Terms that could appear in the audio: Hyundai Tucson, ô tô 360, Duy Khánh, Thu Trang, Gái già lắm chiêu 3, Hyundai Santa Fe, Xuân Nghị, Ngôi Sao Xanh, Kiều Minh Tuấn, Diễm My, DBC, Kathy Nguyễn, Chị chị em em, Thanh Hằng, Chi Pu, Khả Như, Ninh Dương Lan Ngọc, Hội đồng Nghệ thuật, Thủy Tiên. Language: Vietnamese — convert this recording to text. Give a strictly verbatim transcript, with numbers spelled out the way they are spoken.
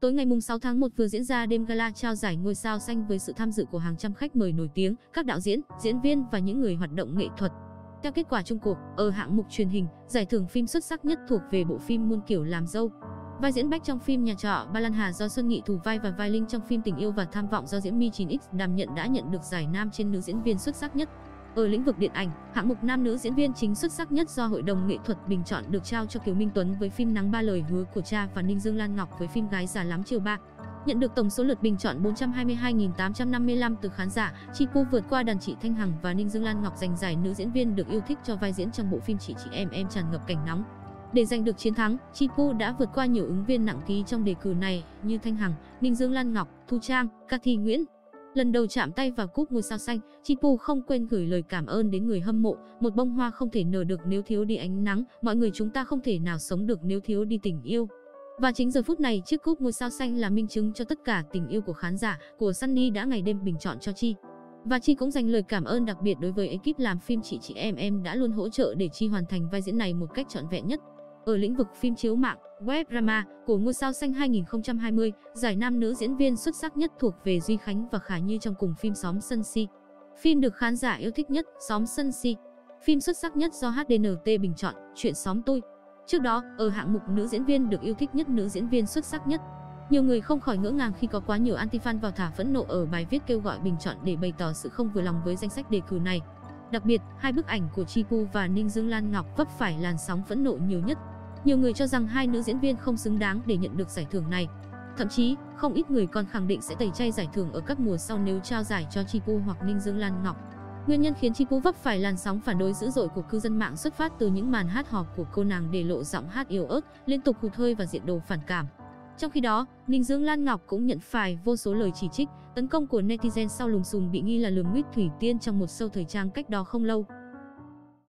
Tối ngày mùng sáu tháng một vừa diễn ra đêm gala trao giải Ngôi Sao Xanh với sự tham dự của hàng trăm khách mời nổi tiếng, các đạo diễn, diễn viên và những người hoạt động nghệ thuật. Theo kết quả chung cuộc, ở hạng mục truyền hình, giải thưởng phim xuất sắc nhất thuộc về bộ phim Muôn Kiểu Làm Dâu. Vai diễn Bách trong phim Nhà Trọ Ba Lan Hà do Xuân Nghị thủ vai và vai Linh trong phim Tình Yêu và Tham Vọng do diễm My chín x đảm nhận đã nhận được giải nam trên nữ diễn viên xuất sắc nhất. Ở lĩnh vực điện ảnh, hạng mục nam nữ diễn viên chính xuất sắc nhất do Hội đồng Nghệ thuật bình chọn được trao cho Kiều Minh Tuấn với phim Nắng Ba Lời Hứa Của Cha và Ninh Dương Lan Ngọc với phim Gái Già Lắm Chiều Ba. Nhận được tổng số lượt bình chọn bốn trăm hai mươi hai nghìn tám trăm năm mươi lăm từ khán giả, Chi Pu vượt qua đàn chị Thanh Hằng và Ninh Dương Lan Ngọc giành giải nữ diễn viên được yêu thích cho vai diễn trong bộ phim Chị Chị Em Em tràn ngập cảnh nóng. Để giành được chiến thắng, Chi Pu đã vượt qua nhiều ứng viên nặng ký trong đề cử này như Thanh Hằng, Ninh Dương Lan Ngọc, Thu Trang, Kathy Nguyễn. Lần đầu chạm tay vào cúp Ngôi Sao Xanh, Chi Pu không quên gửi lời cảm ơn đến người hâm mộ. Một bông hoa không thể nở được nếu thiếu đi ánh nắng, mọi người chúng ta không thể nào sống được nếu thiếu đi tình yêu. Và chính giờ phút này, chiếc cúp Ngôi Sao Xanh là minh chứng cho tất cả tình yêu của khán giả, của Sunny đã ngày đêm bình chọn cho Chi. Và Chi cũng dành lời cảm ơn đặc biệt đối với ekip làm phim Chị Chị Em Em đã luôn hỗ trợ để Chi hoàn thành vai diễn này một cách trọn vẹn nhất. Ở lĩnh vực phim chiếu mạng, web drama của Ngôi Sao Xanh hai nghìn không trăm hai mươi, giải nam nữ diễn viên xuất sắc nhất thuộc về Duy Khánh và Khả Như trong cùng phim Xóm Sân Si. Phim được khán giả yêu thích nhất, Xóm Sân Si. Phim xuất sắc nhất do hát đê en tê bình chọn, Chuyện Xóm Tôi. Trước đó, ở hạng mục nữ diễn viên được yêu thích nhất, nữ diễn viên xuất sắc nhất. Nhiều người không khỏi ngỡ ngàng khi có quá nhiều anti-fan vào thả phẫn nộ ở bài viết kêu gọi bình chọn để bày tỏ sự không vừa lòng với danh sách đề cử này. Đặc biệt, hai bức ảnh của Chi Pu và Ninh Dương Lan Ngọc vấp phải làn sóng phẫn nộ nhiều nhất. Nhiều người cho rằng hai nữ diễn viên không xứng đáng để nhận được giải thưởng này. Thậm chí, không ít người còn khẳng định sẽ tẩy chay giải thưởng ở các mùa sau nếu trao giải cho Chi Pu hoặc Ninh Dương Lan Ngọc. Nguyên nhân khiến Chi Pu vấp phải làn sóng phản đối dữ dội của cư dân mạng xuất phát từ những màn hát hò của cô nàng để lộ giọng hát yếu ớt, liên tục hụt hơi và diện đồ phản cảm. Trong khi đó, Ninh Dương Lan Ngọc cũng nhận phải vô số lời chỉ trích, tấn công của netizen sau lùm xùm bị nghi là lườm nguyết Thủy Tiên trong một show thời trang cách đó không lâu.